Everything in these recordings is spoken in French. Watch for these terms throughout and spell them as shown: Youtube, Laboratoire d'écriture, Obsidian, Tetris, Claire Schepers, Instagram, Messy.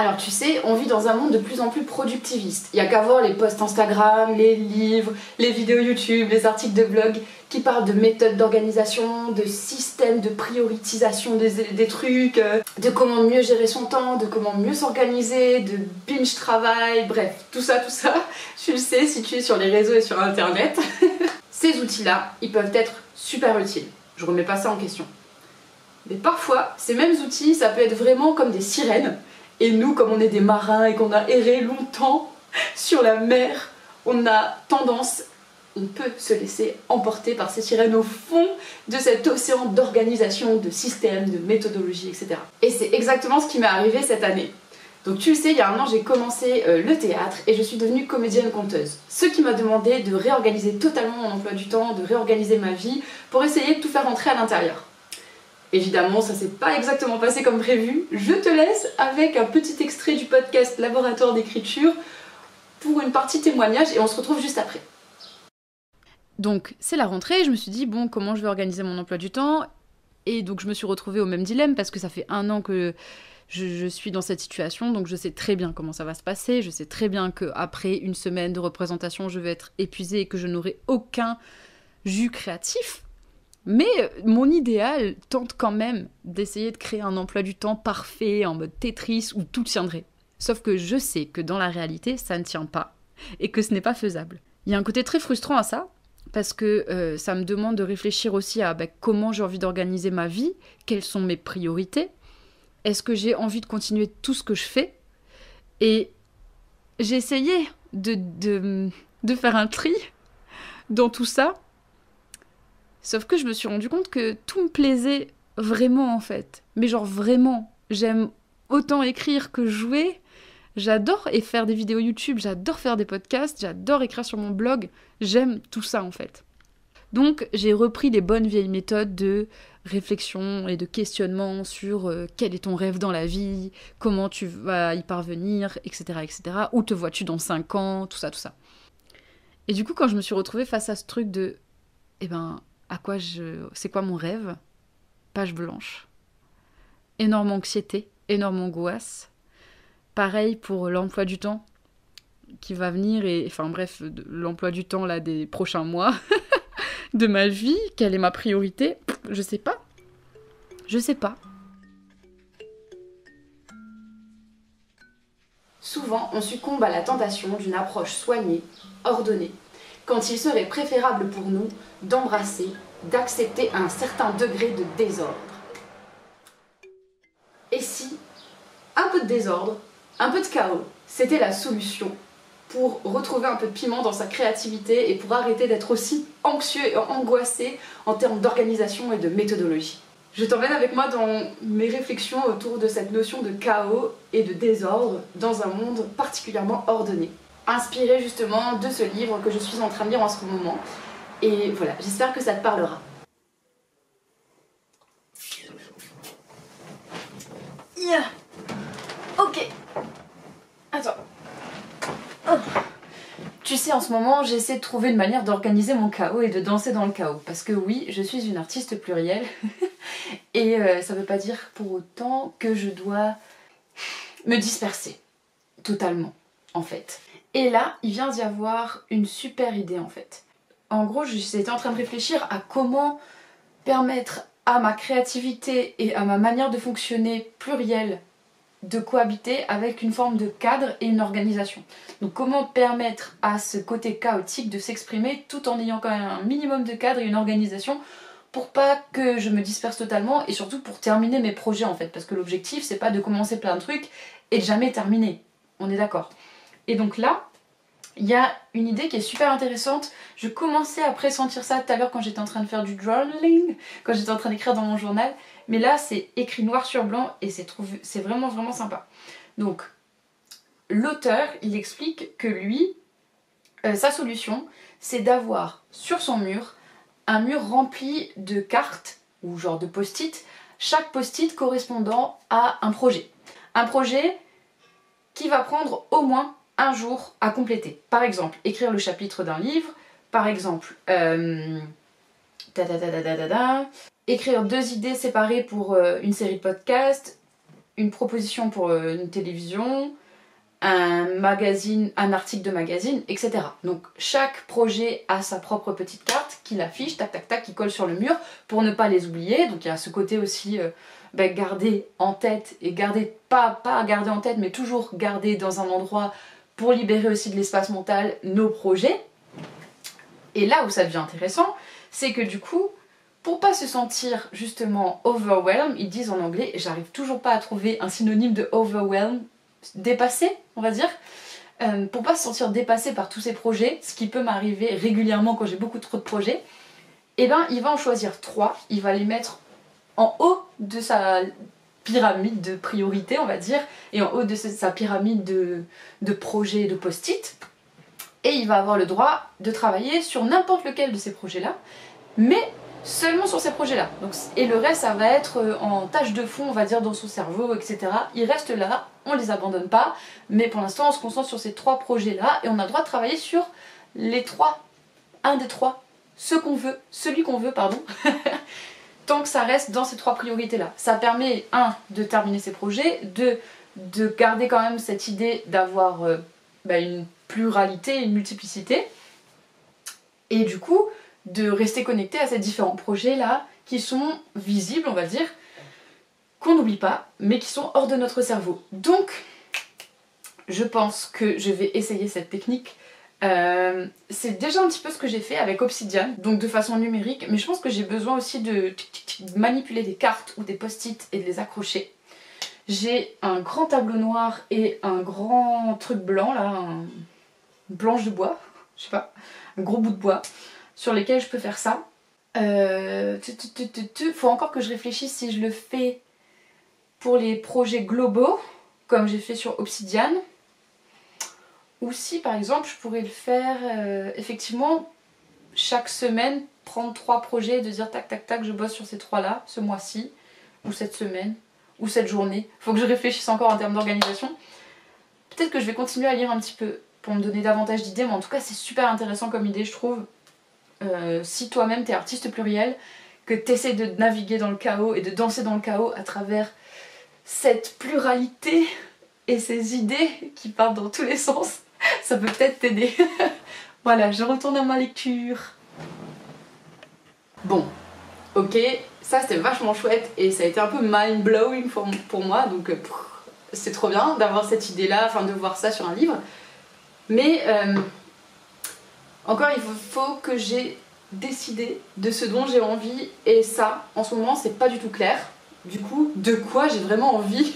Alors tu sais, on vit dans un monde de plus en plus productiviste. Il n'y a qu'à voir les posts Instagram, les livres, les vidéos YouTube, les articles de blog qui parlent de méthodes d'organisation, de systèmes de prioritisation des trucs, de comment mieux gérer son temps, de comment mieux s'organiser, de binge travail, bref, tout ça. Tu le sais si tu es sur les réseaux et sur internet. Ces outils-là, ils peuvent être super utiles. Je remets pas ça en question. Mais parfois, ces mêmes outils, ça peut être vraiment comme des sirènes. Et nous, comme on est des marins et qu'on a erré longtemps sur la mer, on peut se laisser emporter par ces sirènes au fond de cet océan d'organisation, de systèmes, de méthodologies, etc. Et c'est exactement ce qui m'est arrivé cette année. Donc tu le sais, il y a un an, j'ai commencé le théâtre et je suis devenue comédienne-conteuse. Ce qui m'a demandé de réorganiser totalement mon emploi du temps, de réorganiser ma vie pour essayer de tout faire rentrer à l'intérieur. Évidemment, ça s'est pas exactement passé comme prévu. Je te laisse avec un petit extrait du podcast Laboratoire d'écriture pour une partie témoignage et on se retrouve juste après. Donc, c'est la rentrée, je me suis dit, bon, comment je vais organiser mon emploi du temps? Et donc, je me suis retrouvée au même dilemme parce que ça fait un an que je suis dans cette situation, donc je sais très bien comment ça va se passer. Je sais très bien qu'après une semaine de représentation, je vais être épuisée et que je n'aurai aucun jus créatif. Mais mon idéal tente quand même d'essayer de créer un emploi du temps parfait, en mode Tetris, où tout tiendrait. Sauf que je sais que dans la réalité, ça ne tient pas, et que ce n'est pas faisable. Il y a un côté très frustrant à ça, parce que ça me demande de réfléchir aussi à comment j'ai envie d'organiser ma vie, quelles sont mes priorités, est-ce que j'ai envie de continuer tout ce que je fais, et j'ai essayé de faire un tri dans tout ça. Sauf que je me suis rendu compte que tout me plaisait vraiment en fait. Mais genre vraiment, j'aime autant écrire que jouer. J'adore et faire des vidéos YouTube, j'adore faire des podcasts, j'adore écrire sur mon blog. J'aime tout ça en fait. Donc j'ai repris les bonnes vieilles méthodes de réflexion et de questionnement sur quel est ton rêve dans la vie, comment tu vas y parvenir, etc. etc. Où te vois-tu dans 5 ans, tout ça. Et du coup quand je me suis retrouvée face à ce truc de... C'est quoi mon rêve? Page blanche. Énorme anxiété, énorme angoisse. Pareil pour l'emploi du temps qui va venir et... Enfin bref, l'emploi du temps là des prochains mois de ma vie. Quelle est ma priorité? Je sais pas. Souvent, on succombe à la tentation d'une approche soignée, ordonnée, quand il serait préférable pour nous d'embrasser, d'accepter un certain degré de désordre. Et si un peu de désordre, un peu de chaos, c'était la solution pour retrouver un peu de piment dans sa créativité et pour arrêter d'être aussi anxieux et angoissé en termes d'organisation et de méthodologie? Je t'emmène avec moi dans mes réflexions autour de cette notion de chaos et de désordre dans un monde particulièrement ordonné, inspiré justement de ce livre que je suis en train de lire en ce moment. Et voilà, j'espère que ça te parlera. Yeah. Ok. Attends. Oh. Tu sais, en ce moment, j'essaie de trouver une manière d'organiser mon chaos et de danser dans le chaos. Parce que oui, je suis une artiste plurielle. Et ça veut pas dire pour autant que je dois me disperser. Totalement, en fait. Et là, il vient d'y avoir une super idée en fait. En gros, j'étais en train de réfléchir à comment permettre à ma créativité et à ma manière de fonctionner plurielle de cohabiter avec une forme de cadre et une organisation. Donc comment permettre à ce côté chaotique de s'exprimer tout en ayant quand même un minimum de cadre et une organisation pour pas que je me disperse totalement et surtout pour terminer mes projets en fait. Parce que l'objectif, c'est pas de commencer plein de trucs et de jamais terminer. On est d'accord. Et donc là, il y a une idée qui est super intéressante. Je commençais à pressentir ça tout à l'heure quand j'étais en train de faire du journaling, quand j'étais en train d'écrire dans mon journal. Mais là, c'est écrit noir sur blanc et c'est vraiment sympa. Donc, l'auteur, il explique que lui, sa solution, c'est d'avoir sur son mur, un mur rempli de cartes, ou genre de post-it, chaque post-it correspondant à un projet. Un projet qui va prendre au moins un jour à compléter. Par exemple, écrire le chapitre d'un livre, par exemple, écrire 2 idées séparées pour une série de podcasts, une proposition pour une télévision, un magazine, un article de magazine, etc. Donc chaque projet a sa propre petite carte qu'il affiche, tac tac tac, qui colle sur le mur pour ne pas les oublier. Donc il y a ce côté aussi garder en tête et garder, pas garder en tête, mais toujours garder dans un endroit pour libérer aussi de l'espace mental nos projets. Et là où ça devient intéressant, c'est que du coup, pour pas se sentir justement overwhelmed, ils disent en anglais, j'arrive toujours pas à trouver un synonyme de overwhelmed, dépassé, on va dire, pour pas se sentir dépassé par tous ces projets, ce qui peut m'arriver régulièrement quand j'ai beaucoup trop de projets, et ben il va en choisir 3, il va les mettre en haut de sa pyramide de priorité, on va dire, et en haut de sa pyramide de projets de post-it, et il va avoir le droit de travailler sur n'importe lequel de ces projets-là, mais seulement sur ces projets-là. Et le reste, ça va être en tâche de fond, on va dire, dans son cerveau, etc. Ils restent là, on les abandonne pas, mais pour l'instant, on se concentre sur ces 3 projets-là, et on a le droit de travailler sur les 3, un des 3, celui qu'on veut, tant que ça reste dans ces 3 priorités-là. Ça permet, 1, de terminer ses projets, 2, de garder quand même cette idée d'avoir une pluralité, une multiplicité, et du coup, de rester connecté à ces différents projets-là qui sont visibles, on va dire, qu'on n'oublie pas, mais qui sont hors de notre cerveau. Donc, je pense que je vais essayer cette technique. C'est déjà un petit peu ce que j'ai fait avec Obsidian, donc de façon numérique, mais je pense que j'ai besoin aussi de manipuler des cartes ou des post-it et de les accrocher. J'ai un grand tableau noir et un grand truc blanc, là, une planche de bois, je sais pas, un gros bout de bois, sur lesquels je peux faire ça. Faut encore que je réfléchisse si je le fais pour les projets globaux, comme j'ai fait sur Obsidian, ou si par exemple je pourrais le faire effectivement chaque semaine, prendre 3 projets et de dire tac tac tac, je bosse sur ces 3-là, ce mois-ci, ou cette semaine, ou cette journée. Faut que je réfléchisse encore en termes d'organisation. Peut-être que je vais continuer à lire un petit peu pour me donner davantage d'idées, mais en tout cas c'est super intéressant comme idée, je trouve. Si toi-même t'es artiste pluriel, que t'essaies de naviguer dans le chaos et de danser dans le chaos à travers cette pluralité et ces idées qui partent dans tous les sens, ça peut peut-être t'aider. Voilà, je retourne à ma lecture. Bon, ok, ça c'était vachement chouette et ça a été un peu mind-blowing pour moi, donc c'est trop bien d'avoir cette idée-là, enfin de voir ça sur un livre, mais encore, il faut que j'ai décidé de ce dont j'ai envie, et ça, en ce moment, c'est pas du tout clair. Du coup, de quoi j'ai vraiment envie?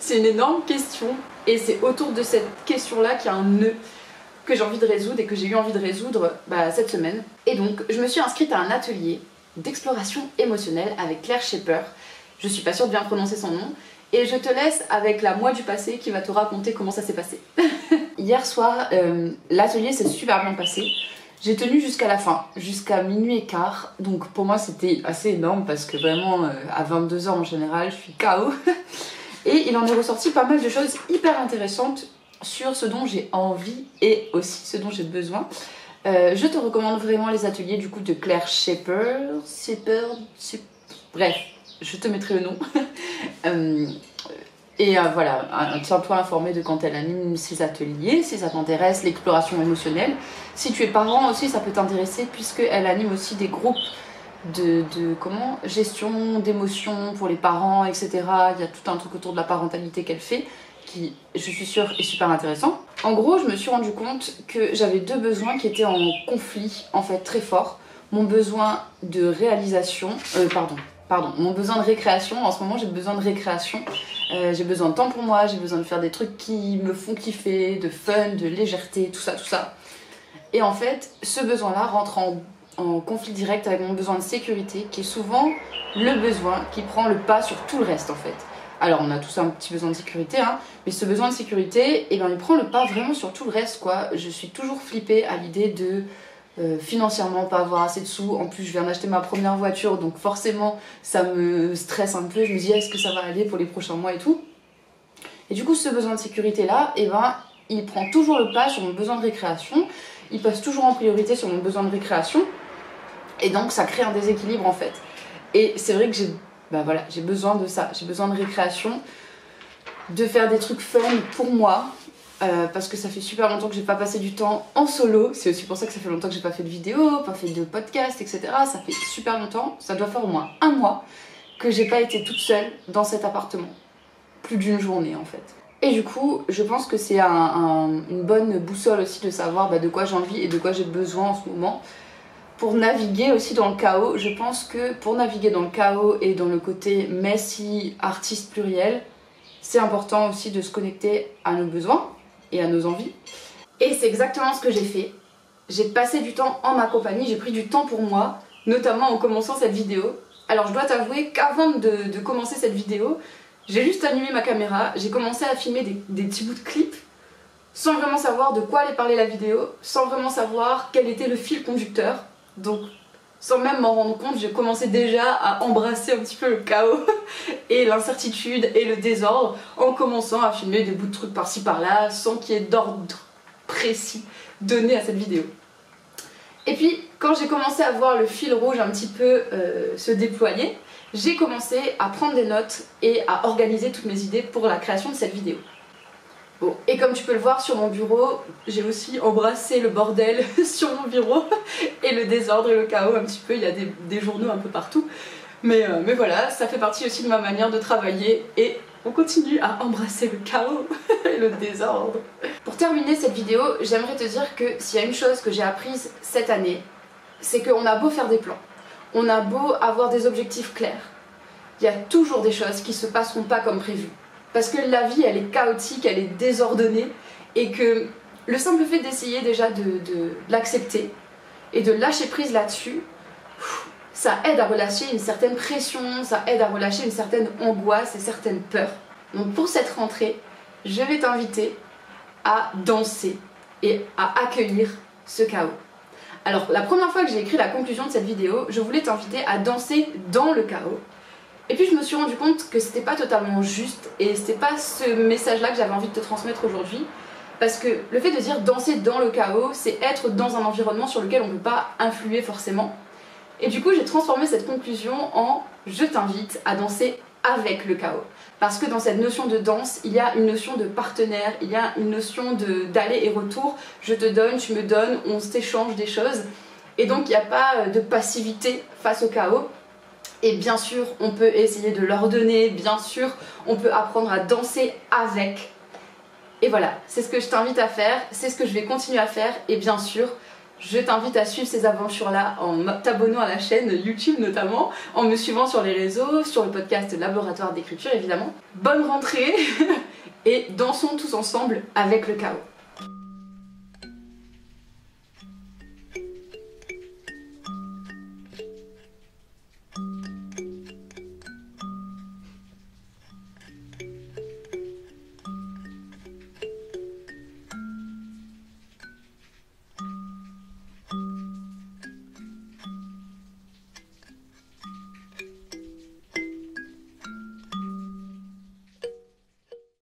C'est une énorme question, et c'est autour de cette question-là qu'il y a un nœud que j'ai envie de résoudre et que j'ai eu envie de résoudre cette semaine. Et donc, je me suis inscrite à un atelier d'exploration émotionnelle avec Claire Schepers. Je suis pas sûre de bien prononcer son nom, et je te laisse avec la moi du passé qui va te raconter comment ça s'est passé. Hier soir, l'atelier s'est super bien passé. J'ai tenu jusqu'à la fin, jusqu'à 00h15. Donc pour moi c'était assez énorme parce que vraiment à 22h en général je suis KO. Et il en est ressorti pas mal de choses hyper intéressantes sur ce dont j'ai envie et aussi ce dont j'ai besoin. Je te recommande vraiment les ateliers du coup de Claire Schepers. Bref, je te mettrai le nom. Voilà, tiens-toi informé de quand elle anime ses ateliers, si ça t'intéresse, l'exploration émotionnelle. Si tu es parent aussi, ça peut t'intéresser, puisqu'elle anime aussi des groupes de gestion d'émotions pour les parents, etc. Il y a tout un truc autour de la parentalité qu'elle fait, qui, je suis sûre, est super intéressant. En gros, je me suis rendu compte que j'avais 2 besoins qui étaient en conflit, en fait, très fort. Mon besoin de réalisation... mon besoin de récréation, en ce moment j'ai besoin de récréation, j'ai besoin de temps pour moi, j'ai besoin de faire des trucs qui me font kiffer, de fun, de légèreté, tout ça. Et en fait, ce besoin-là rentre en conflit direct avec mon besoin de sécurité, qui est souvent le besoin qui prend le pas sur tout le reste en fait. Alors on a tous un petit besoin de sécurité, hein, mais ce besoin de sécurité, eh ben, il prend le pas vraiment sur tout le reste, quoi. Je suis toujours flippée à l'idée de... financièrement pas avoir assez de sous, en plus je viens d'acheter ma première voiture donc forcément ça me stresse un peu, je me dis est-ce que ça va aller pour les prochains mois et tout, et du coup ce besoin de sécurité là, et il prend toujours le pas sur mon besoin de récréation, il passe toujours en priorité sur mon besoin de récréation, et donc ça crée un déséquilibre en fait, et c'est vrai que j'ai besoin de ça, j'ai besoin de récréation de faire des trucs fun pour moi, parce que ça fait super longtemps que j'ai pas passé du temps en solo. C'est aussi pour ça que ça fait longtemps que j'ai pas fait de vidéo, pas fait de podcast, etc. Ça fait super longtemps, ça doit faire au moins un mois que j'ai pas été toute seule dans cet appartement. Plus d'une journée en fait. Et du coup, je pense que c'est une bonne boussole aussi de savoir de quoi j'ai envie et de quoi j'ai besoin en ce moment. Pour naviguer aussi dans le chaos, je pense que pour naviguer dans le chaos et dans le côté messy, artiste pluriel, c'est important aussi de se connecter à nos besoins et à nos envies. Et c'est exactement ce que j'ai fait. J'ai passé du temps en ma compagnie, j'ai pris du temps pour moi, notamment en commençant cette vidéo. Alors je dois t'avouer qu'avant de commencer cette vidéo, j'ai juste allumé ma caméra, j'ai commencé à filmer des petits bouts de clips sans vraiment savoir de quoi allait parler la vidéo, sans vraiment savoir quel était le fil conducteur. Donc, sans même m'en rendre compte, j'ai commencé déjà à embrasser un petit peu le chaos et l'incertitude et le désordre en commençant à filmer des bouts de trucs par-ci par-là sans qu'il y ait d'ordre précis donné à cette vidéo. Et puis, quand j'ai commencé à voir le fil rouge un petit peu se déployer, j'ai commencé à prendre des notes et à organiser toutes mes idées pour la création de cette vidéo. Bon, et comme tu peux le voir sur mon bureau, j'ai aussi embrassé le bordel sur mon bureau et le désordre et le chaos un petit peu, il y a des journaux un peu partout. Mais voilà, ça fait partie aussi de ma manière de travailler et on continue à embrasser le chaos et le désordre. Pour terminer cette vidéo, j'aimerais te dire que s'il y a une chose que j'ai apprise cette année, c'est qu'on a beau faire des plans, on a beau avoir des objectifs clairs, il y a toujours des choses qui se passeront pas comme prévu. Parce que la vie, elle est chaotique, elle est désordonnée, et que le simple fait d'essayer déjà de l'accepter et de lâcher prise là-dessus, ça aide à relâcher une certaine pression, ça aide à relâcher une certaine angoisse et certaines peurs. Donc pour cette rentrée, je vais t'inviter à danser et à accueillir ce chaos. Alors la première fois que j'ai écrit la conclusion de cette vidéo, je voulais t'inviter à danser dans le chaos. Et puis je me suis rendu compte que c'était pas totalement juste et c'était pas ce message-là que j'avais envie de te transmettre aujourd'hui, parce que le fait de dire danser dans le chaos, c'est être dans un environnement sur lequel on ne peut pas influer forcément. Et du coup j'ai transformé cette conclusion en je t'invite à danser avec le chaos, parce que dans cette notion de danse, il y a une notion de partenaire, il y a une notion d'aller et retour, je te donne, tu me donnes, on s'échange des choses, et donc il n'y a pas de passivité face au chaos. Et bien sûr, on peut essayer de l'ordonner, bien sûr, on peut apprendre à danser avec. Et voilà, c'est ce que je t'invite à faire, c'est ce que je vais continuer à faire. Et bien sûr, je t'invite à suivre ces aventures-là en t'abonnant à la chaîne YouTube notamment, en me suivant sur les réseaux, sur le podcast Laboratoire d'écriture évidemment. Bonne rentrée et dansons tous ensemble avec le chaos.